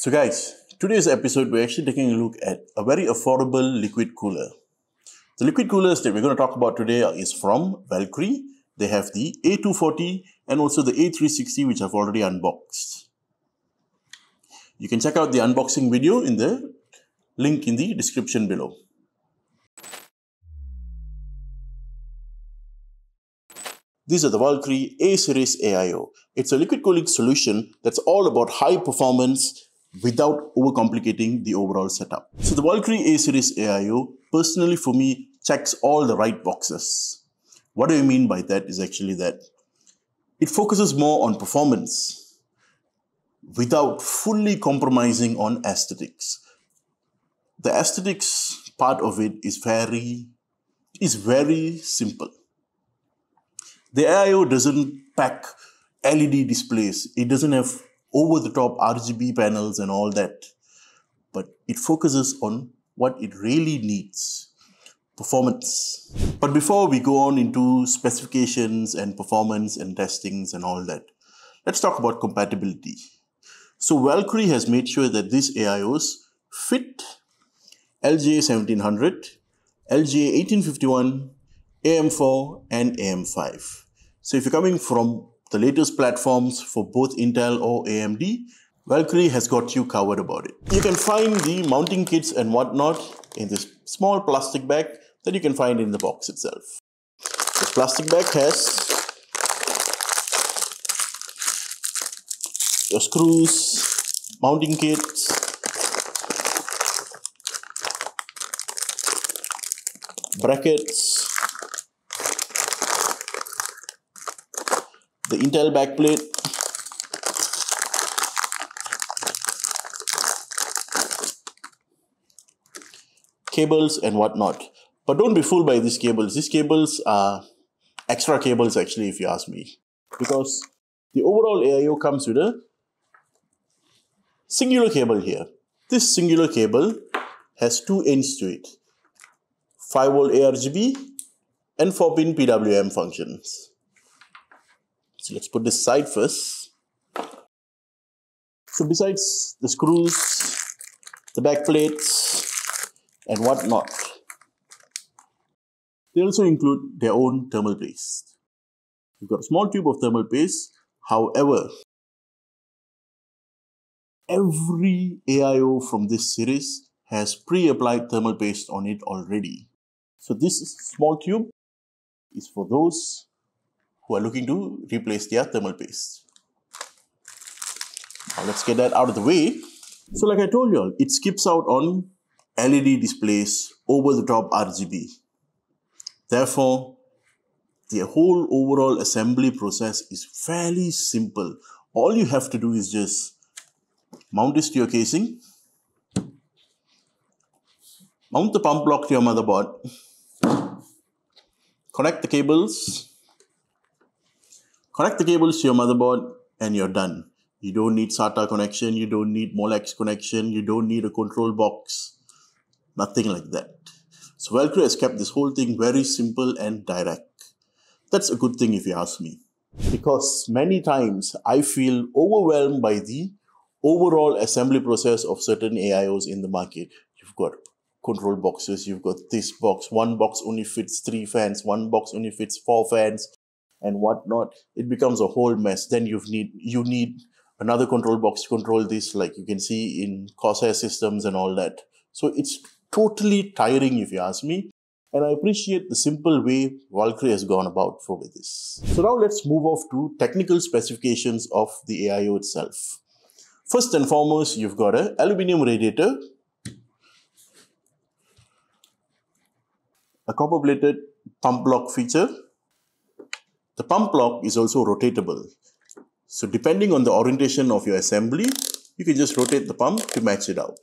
So guys, today's episode we're actually taking a look at a very affordable liquid cooler. The liquid coolers that we're going to talk about today is from Valkyrie. They have the A240 and also the A360, which I've already unboxed. You can check out the unboxing video in the link in the description below. These are the Valkyrie A-Series AIO. It's a liquid cooling solution that's all about high performance without overcomplicating the overall setup. So the Valkyrie A-Series AIO, personally for me, checks all the right boxes. What do you mean by that is actually that it focuses more on performance without fully compromising on aesthetics. The aesthetics part of it is very simple. The AIO doesn't pack LED displays. It doesn't have over-the-top RGB panels and all that, but it focuses on what it really needs, performance. But before we go on into specifications and performance and testings and all that, let's talk about compatibility. So Valkyrie has made sure that these AIOs fit LGA 1700, LGA 1851, AM4 and AM5. So if you're coming from the latest platforms for both Intel or AMD, Valkyrie has got you covered about it. You can find the mounting kits and whatnot in this small plastic bag that you can find in the box itself. This plastic bag has your screws, mounting kits, brackets, the Intel backplate, cables and whatnot. But don't be fooled by these cables. These cables are extra cables actually, if you ask me, because the overall AIO comes with a singular cable here. This singular cable has two ends to it, 5V ARGB and 4-pin PWM functions. So let's put this aside first. So besides the screws, the back plates and whatnot, they also include their own thermal paste. You've got a small tube of thermal paste. However, every AIO from this series has pre-applied thermal paste on it already. So this small tube is for those who are looking to replace their thermal paste. Now let's get that out of the way. So like I told you all, it skips out on LED displays, over-the-top RGB. Therefore, the whole overall assembly process is fairly simple. All you have to do is just mount this to your casing, mount the pump block to your motherboard, connect the cables to your motherboard and you're done. You don't need SATA connection, you don't need Molex connection, you don't need a control box, nothing like that. So Valkyrie has kept this whole thing very simple and direct. That's a good thing if you ask me, because many times I feel overwhelmed by the overall assembly process of certain AIOs in the market. You've got control boxes, you've got this box, one box only fits 3 fans, one box only fits 4 fans, and whatnot. It becomes a whole mess. Then you need another control box to control this, like you can see in Corsair systems and all that. So it's totally tiring if you ask me, and I appreciate the simple way Valkyrie has gone about for this. So now let's move off to technical specifications of the AIO itself. First and foremost, you've got an aluminium radiator, a copper plated pump block feature. The pump block is also rotatable. So depending on the orientation of your assembly, you can just rotate the pump to match it out.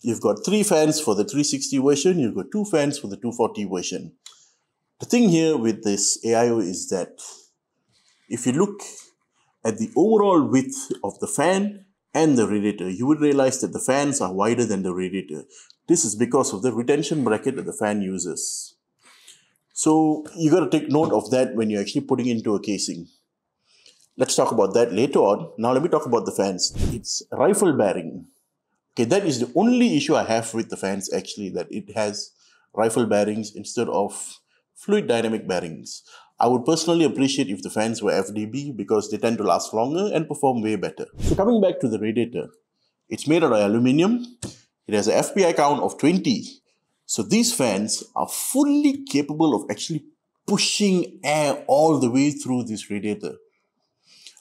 You've got 3 fans for the 360 version. You've got 2 fans for the 240 version. The thing here with this AIO is that if you look at the overall width of the fan and the radiator, you would realize that the fans are wider than the radiator. This is because of the retention bracket that the fan uses. So you got to take note of that when you're actually putting into a casing. Let's talk about that later on. Now let me talk about the fans. It's rifle bearing. Okay, that is the only issue I have with the fans actually, that it has rifle bearings instead of fluid dynamic bearings. I would personally appreciate if the fans were FDB because they tend to last longer and perform way better. So coming back to the radiator, it's made out of aluminium. It has an FPI count of 20. So these fans are fully capable of actually pushing air all the way through this radiator.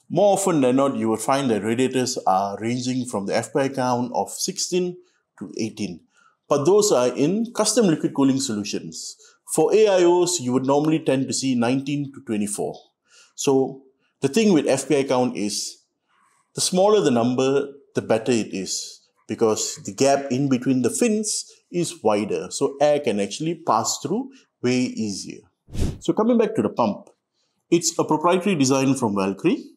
More often than not, you will find that radiators are ranging from the FPI count of 16 to 18. But those are in custom liquid cooling solutions. For AIOs, you would normally tend to see 19 to 24. So the thing with FPI count is, the smaller the number, the better it is, because the gap in between the fins is wider. So air can actually pass through way easier. So coming back to the pump, it's a proprietary design from Valkyrie.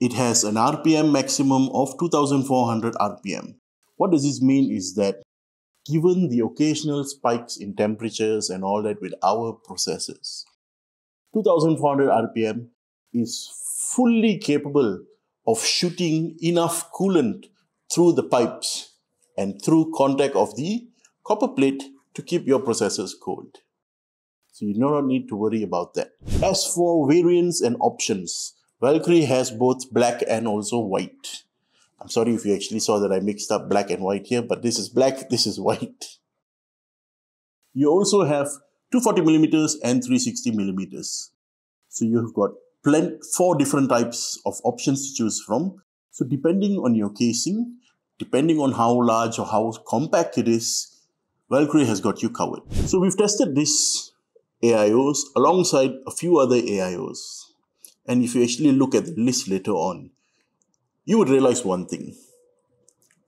It has an RPM maximum of 2400 RPM. What does this mean is that given the occasional spikes in temperatures and all that with our processors, 2400 RPM is fully capable of shooting enough coolant through the pipes and through contact of the copper plate to keep your processors cold. So you do not need to worry about that. As for variants and options, Valkyrie has both black and also white. I'm sorry if you actually saw that I mixed up black and white here, but this is black, this is white. You also have 240mm and 360mm. So you've got four different types of options to choose from. So depending on your casing, depending on how large or how compact it is, Valkyrie has got you covered. So we've tested this AIOs alongside a few other AIOs. And if you actually look at the list later on, you would realize one thing.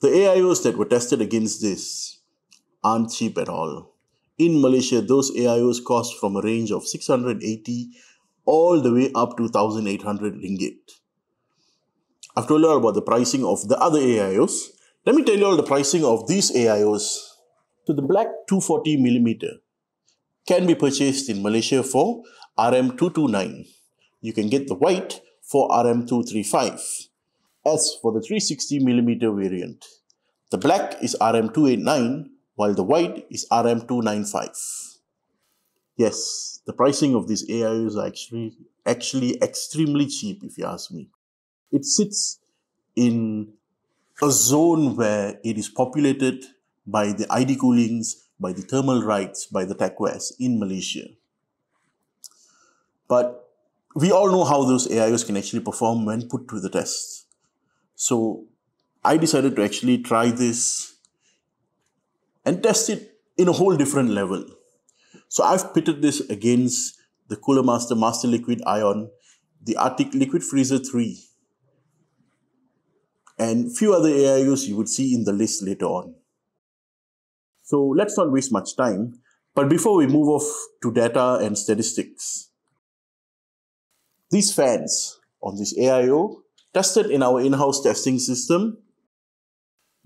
The AIOs that were tested against this aren't cheap at all. In Malaysia, those AIOs cost from a range of 680 all the way up to 1,800 ringgit. I've told you all about the pricing of the other AIOs. Let me tell you all the pricing of these AIOs. So the black 240mm can be purchased in Malaysia for RM229. You can get the white for RM235. As for the 360mm variant, the black is RM289 while the white is RM295. Yes, the pricing of these AIOs are actually extremely cheap if you ask me. It sits in a zone where it is populated by the ID coolings, by the thermal rights, by the TACWAS in Malaysia. But we all know how those AIOs can actually perform when put to the test. So I decided to actually try this and test it in a whole different level. So I've pitted this against the Cooler Master Master Liquid Ion, the Arctic Liquid Freezer 3, and few other AIOs you would see in the list later on. So let's not waste much time. But before we move off to data and statistics, these fans on this AIO, tested in our in-house testing system,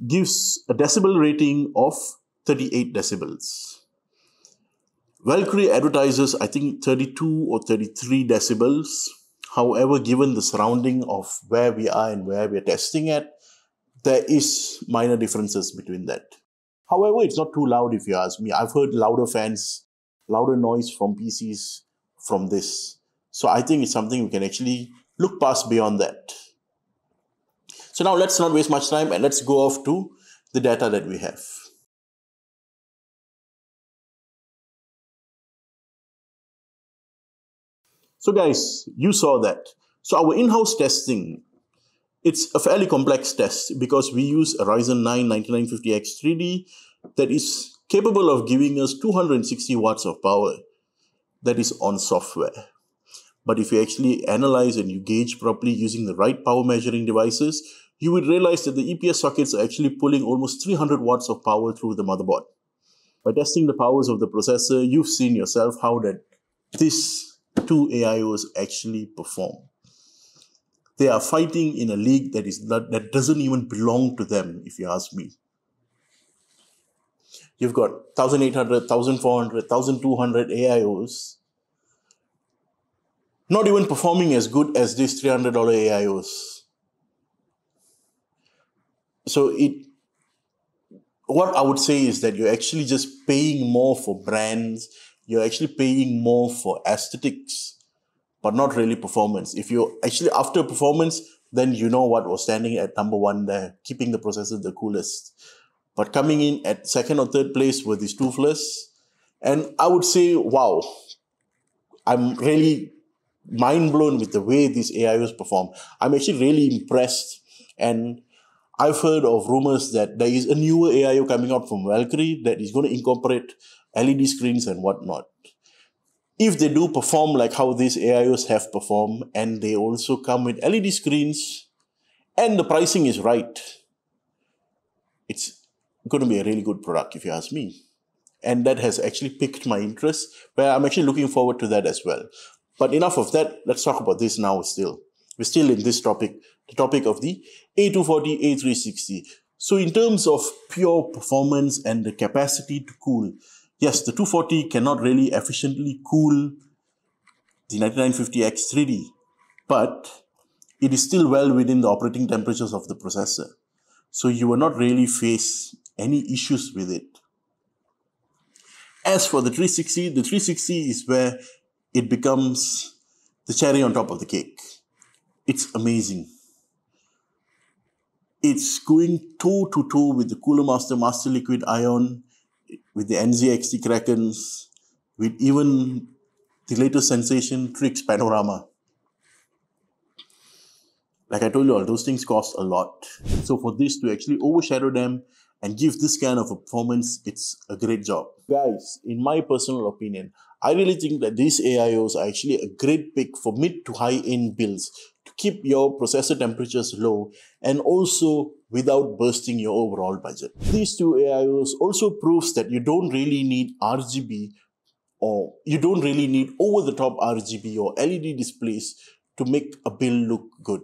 gives a decibel rating of 38 decibels. Valkyrie advertises, I think, 32 or 33 decibels. However, given the surrounding of where we are and where we are testing at, there is minor differences between that. However, it's not too loud if you ask me. I've heard louder fans, louder noise from PCs from this. So I think it's something we can actually look past beyond that. So now let's not waste much time and let's go off to the data that we have. So guys, you saw that. So our in-house testing, it's a fairly complex test because we use a Ryzen 9 9950X 3D that is capable of giving us 260 watts of power. That is on software. But if you actually analyze and you gauge properly using the right power measuring devices, you would realize that the EPS sockets are actually pulling almost 300 watts of power through the motherboard. By testing the powers of the processor, you've seen yourself how that these two AIOs actually perform. They are fighting in a league that doesn't even belong to them, if you ask me. You've got 1,800, 1,400, 1,200 AIOs Not even performing as good as these $300 AIOs. So what I would say is that you're actually just paying more for brands, you're actually paying more for aesthetics, but not really performance. If you're actually after performance, then you know what was standing at number one there, keeping the processor the coolest. But coming in at second or third place were these two flares. And I would say, wow, I'm really mind blown with the way these AIOs perform. I'm actually really impressed. And I've heard of rumors that there is a newer AIO coming out from Valkyrie that is going to incorporate LED screens and whatnot. If they do perform like how these AIOs have performed, and they also come with LED screens, and the pricing is right, it's going to be a really good product if you ask me. And that has actually piqued my interest, where I'm actually looking forward to that as well. But enough of that, let's talk about this now still. We're still in this topic, the topic of the A240, A360. So in terms of pure performance and the capacity to cool, yes, the 240 cannot really efficiently cool the 9950X 3D, but it is still well within the operating temperatures of the processor. So you will not really face any issues with it. As for the 360 is where it becomes the cherry on top of the cake. It's amazing. It's going toe-to-toe with the Cooler Master Master Liquid Ion, with the NZXT Krakens, with even the latest sensation, Trix Panorama. Like I told you all, those things cost a lot. So for this to actually overshadow them and give this kind of a performance, it's a great job. Guys, in my personal opinion, I really think that these AIOs are actually a great pick for mid to high-end builds to keep your processor temperatures low and also without bursting your overall budget. These two AIOs also proves that you don't really need RGB, or you don't really need over-the-top RGB or LED displays to make a build look good.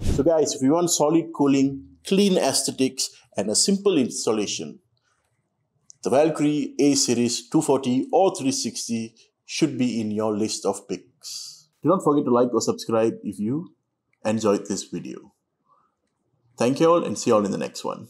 So guys, if you want solid cooling, clean aesthetics, and a simple installation, the Valkyrie A-Series 240 or 360 should be in your list of picks. Do not forget to like or subscribe if you enjoyed this video. Thank you all, and see you all in the next one.